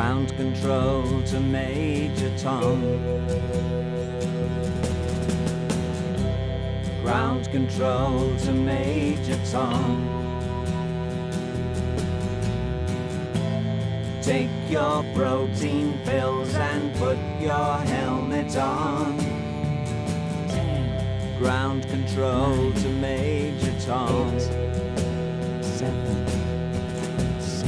ground control to Major Tom. Ground control to Major Tom. Take your protein pills and put your helmet on. Ground control to Major Tom. 7, 6.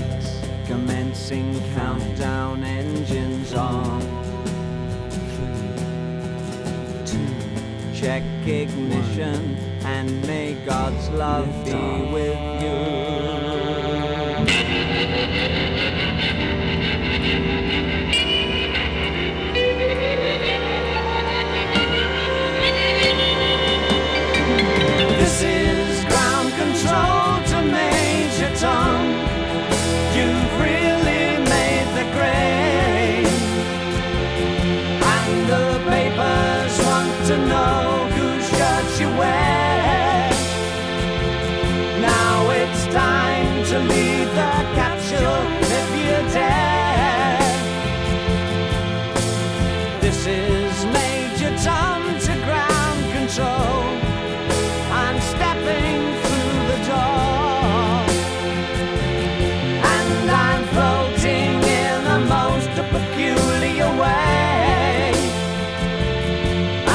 Commencing countdown, engines on. 3, 2. Check ignition, and may God's love be with you. This is Major Tom to ground control. I'm stepping through the door, and I'm floating in the most peculiar way,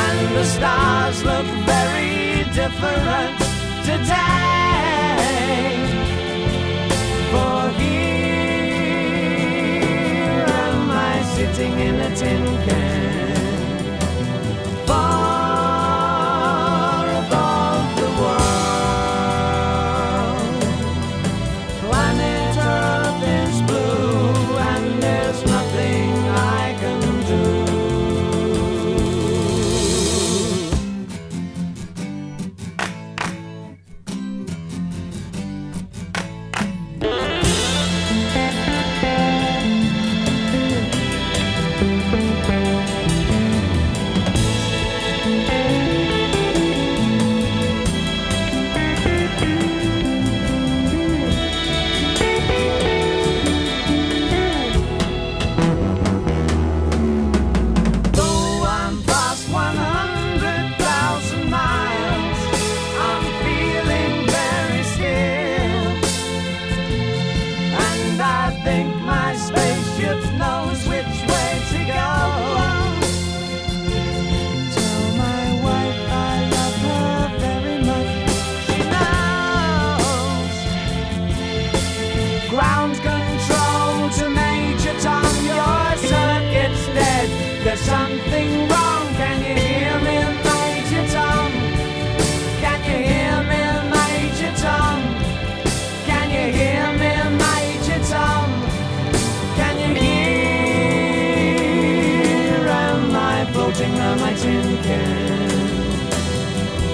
and the stars look very different today. For here am I sitting in a tin can, knows which way to go. Tell my wife I love her very much. She knows. Ground control to Major Tom, your circuit's dead. There's something wrong. Can you hear me, Major Tom? Can you hear me, Major Tom? Can you hear me, Major Tom? Floating on my tin can,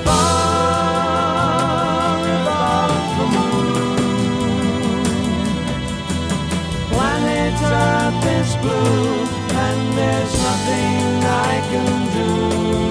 far above the moon. Planet Earth is blue, and there's nothing I can do.